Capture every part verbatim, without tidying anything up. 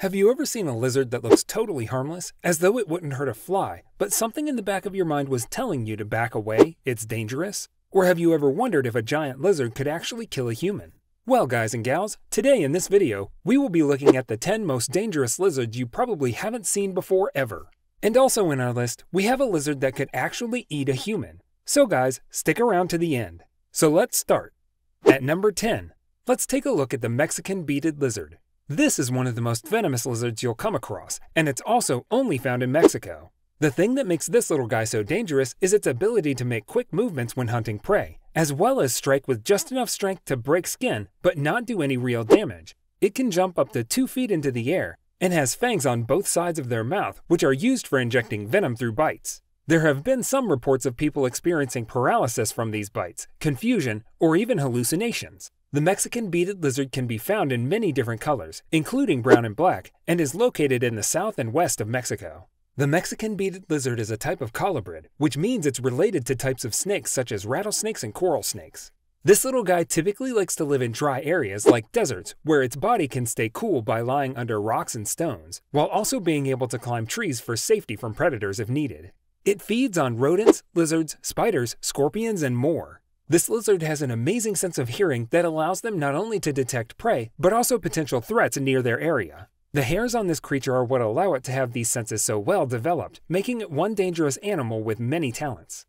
Have you ever seen a lizard that looks totally harmless, as though it wouldn't hurt a fly, but something in the back of your mind was telling you to back away, it's dangerous? Or have you ever wondered if a giant lizard could actually kill a human? Well, guys and gals, today in this video, we will be looking at the ten most dangerous lizards you probably haven't seen before ever. And also in our list, we have a lizard that could actually eat a human. So guys, stick around to the end. So let's start. At number ten, let's take a look at the Mexican beaded lizard. This is one of the most venomous lizards you'll come across, and it's also only found in Mexico. The thing that makes this little guy so dangerous is its ability to make quick movements when hunting prey, as well as strike with just enough strength to break skin but not do any real damage. It can jump up to two feet into the air and has fangs on both sides of their mouth, which are used for injecting venom through bites. There have been some reports of people experiencing paralysis from these bites, confusion, or even hallucinations. The Mexican beaded lizard can be found in many different colors, including brown and black, and is located in the south and west of Mexico. The Mexican beaded lizard is a type of colobrid, which means it's related to types of snakes such as rattlesnakes and coral snakes. This little guy typically likes to live in dry areas like deserts, where its body can stay cool by lying under rocks and stones, while also being able to climb trees for safety from predators if needed. It feeds on rodents, lizards, spiders, scorpions, and more. This lizard has an amazing sense of hearing that allows them not only to detect prey, but also potential threats near their area. The hairs on this creature are what allow it to have these senses so well developed, making it one dangerous animal with many talents.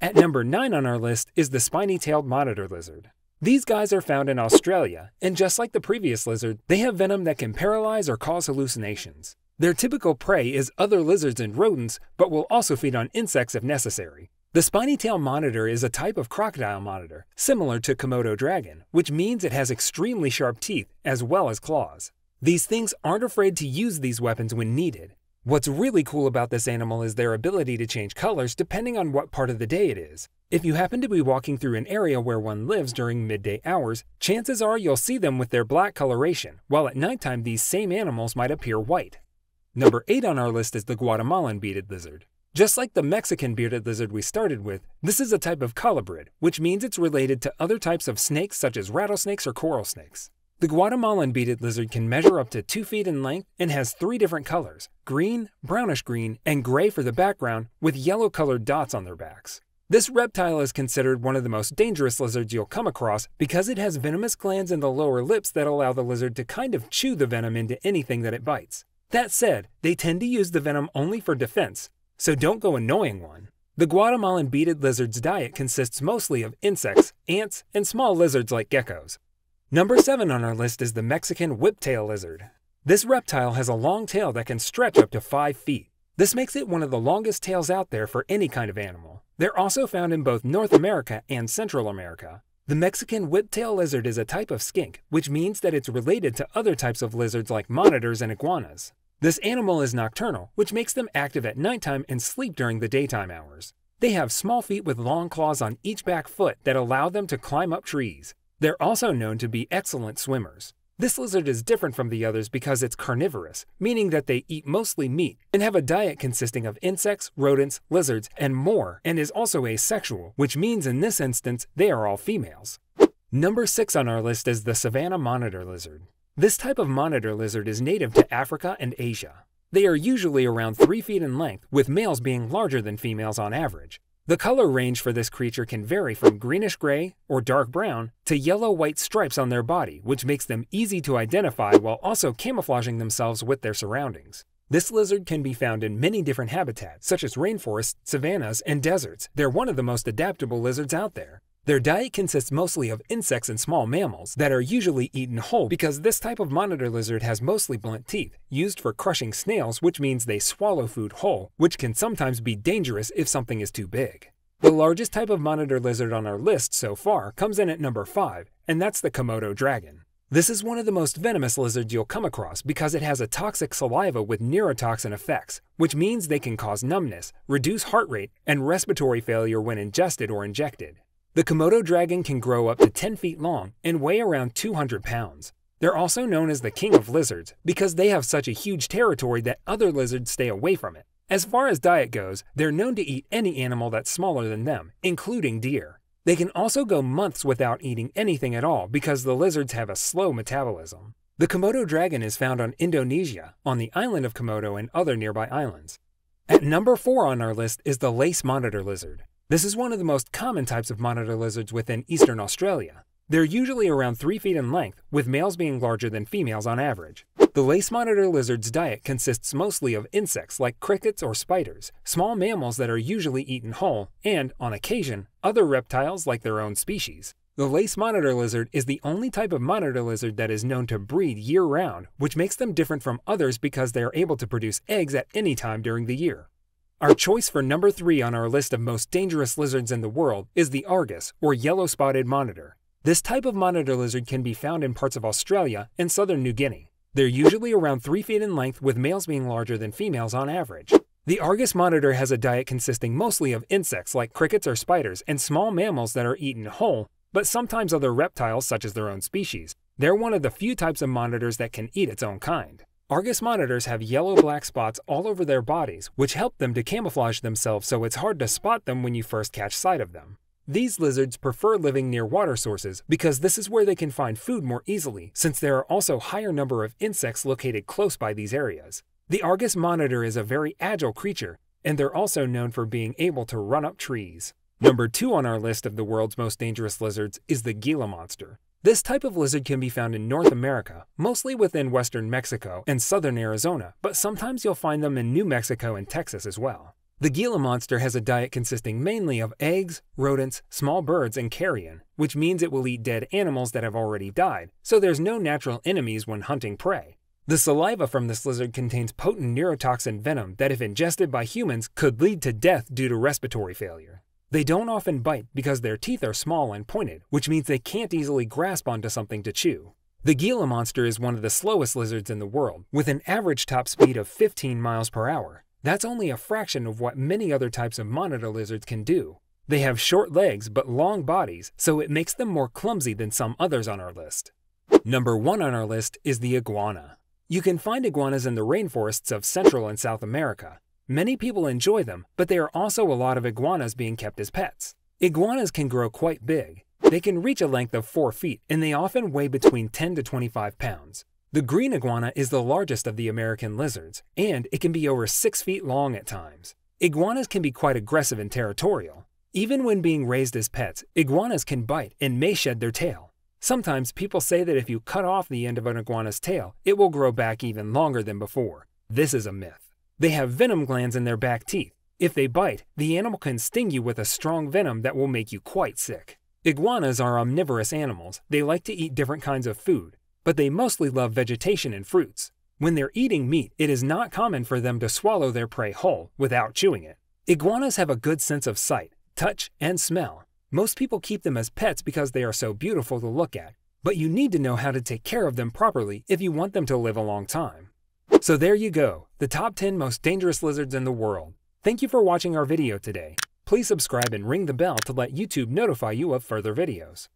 At number nine on our list is the spiny-tailed monitor lizard. These guys are found in Australia, and just like the previous lizard, they have venom that can paralyze or cause hallucinations. Their typical prey is other lizards and rodents, but will also feed on insects if necessary. The spiny-tailed monitor is a type of crocodile monitor, similar to Komodo dragon, which means it has extremely sharp teeth as well as claws. These things aren't afraid to use these weapons when needed. What's really cool about this animal is their ability to change colors depending on what part of the day it is. If you happen to be walking through an area where one lives during midday hours, chances are you'll see them with their black coloration, while at nighttime these same animals might appear white. Number eight on our list is the Guatemalan beaded lizard. Just like the Mexican bearded lizard we started with, this is a type of colobrid, which means it's related to other types of snakes such as rattlesnakes or coral snakes. The Guatemalan beaded lizard can measure up to two feet in length and has three different colors: green, brownish green, and gray for the background, with yellow colored dots on their backs. This reptile is considered one of the most dangerous lizards you'll come across because it has venomous glands in the lower lips that allow the lizard to kind of chew the venom into anything that it bites. That said, they tend to use the venom only for defense, so don't go annoying one. The Guatemalan beaded lizard's diet consists mostly of insects, ants, and small lizards like geckos. Number seven on our list is the Mexican whiptail lizard. This reptile has a long tail that can stretch up to five feet. This makes it one of the longest tails out there for any kind of animal. They're also found in both North America and Central America. The Mexican whiptail lizard is a type of skink, which means that it's related to other types of lizards like monitors and iguanas. This animal is nocturnal, which makes them active at nighttime and sleep during the daytime hours. They have small feet with long claws on each back foot that allow them to climb up trees. They're also known to be excellent swimmers. This lizard is different from the others because it's carnivorous, meaning that they eat mostly meat and have a diet consisting of insects, rodents, lizards, and more, and is also asexual, which means in this instance they are all females. Number six on our list is the Savannah Monitor Lizard. This type of monitor lizard is native to Africa and Asia. They are usually around three feet in length, with males being larger than females on average. The color range for this creature can vary from greenish-gray or dark brown to yellow-white stripes on their body, which makes them easy to identify while also camouflaging themselves with their surroundings. This lizard can be found in many different habitats, such as rainforests, savannas, and deserts. They're one of the most adaptable lizards out there. Their diet consists mostly of insects and small mammals that are usually eaten whole because this type of monitor lizard has mostly blunt teeth, used for crushing snails, which means they swallow food whole, which can sometimes be dangerous if something is too big. The largest type of monitor lizard on our list so far comes in at number five, and that's the Komodo dragon. This is one of the most venomous lizards you'll come across because it has a toxic saliva with neurotoxin effects, which means they can cause numbness, reduce heart rate, and respiratory failure when ingested or injected. The Komodo dragon can grow up to ten feet long and weigh around two hundred pounds. They're also known as the king of lizards because they have such a huge territory that other lizards stay away from it. As far as diet goes, they're known to eat any animal that's smaller than them, including deer. They can also go months without eating anything at all because the lizards have a slow metabolism. The Komodo dragon is found on Indonesia, on the island of Komodo and other nearby islands. At number four on our list is the lace monitor lizard. This is one of the most common types of monitor lizards within eastern Australia. They're usually around three feet in length, with males being larger than females on average. The lace monitor lizard's diet consists mostly of insects like crickets or spiders, small mammals that are usually eaten whole, and, on occasion, other reptiles like their own species. The lace monitor lizard is the only type of monitor lizard that is known to breed year-round, which makes them different from others because they are able to produce eggs at any time during the year. Our choice for number three on our list of most dangerous lizards in the world is the Argus, or yellow-spotted monitor. This type of monitor lizard can be found in parts of Australia and southern New Guinea. They're usually around three feet in length, with males being larger than females on average. The Argus monitor has a diet consisting mostly of insects like crickets or spiders and small mammals that are eaten whole, but sometimes other reptiles such as their own species. They're one of the few types of monitors that can eat its own kind. Argus monitors have yellow-black spots all over their bodies, which help them to camouflage themselves so it's hard to spot them when you first catch sight of them. These lizards prefer living near water sources because this is where they can find food more easily, since there are also a higher number of insects located close by these areas. The Argus monitor is a very agile creature, and they're also known for being able to run up trees. Number two on our list of the world's most dangerous lizards is the Gila monster. This type of lizard can be found in North America, mostly within western Mexico and southern Arizona, but sometimes you'll find them in New Mexico and Texas as well. The Gila monster has a diet consisting mainly of eggs, rodents, small birds, and carrion, which means it will eat dead animals that have already died, so there's no natural enemies when hunting prey. The saliva from this lizard contains potent neurotoxin venom that, if ingested by humans, could lead to death due to respiratory failure. They don't often bite because their teeth are small and pointed, which means they can't easily grasp onto something to chew. The Gila monster is one of the slowest lizards in the world, with an average top speed of fifteen miles per hour. That's only a fraction of what many other types of monitor lizards can do. They have short legs but long bodies, so it makes them more clumsy than some others on our list. Number one on our list is the iguana. You can find iguanas in the rainforests of Central and South America. Many people enjoy them, but there are also a lot of iguanas being kept as pets. Iguanas can grow quite big. They can reach a length of four feet, and they often weigh between ten to twenty-five pounds. The green iguana is the largest of the American lizards, and it can be over six feet long at times. Iguanas can be quite aggressive and territorial. Even when being raised as pets, iguanas can bite and may shed their tail. Sometimes people say that if you cut off the end of an iguana's tail, it will grow back even longer than before. This is a myth. They have venom glands in their back teeth. If they bite, the animal can sting you with a strong venom that will make you quite sick. Iguanas are omnivorous animals. They like to eat different kinds of food, but they mostly love vegetation and fruits. When they're eating meat, it is not common for them to swallow their prey whole without chewing it. Iguanas have a good sense of sight, touch, and smell. Most people keep them as pets because they are so beautiful to look at, but you need to know how to take care of them properly if you want them to live a long time. So there you go, the top ten most dangerous lizards in the world. Thank you for watching our video today. Please subscribe and ring the bell to let YouTube notify you of further videos.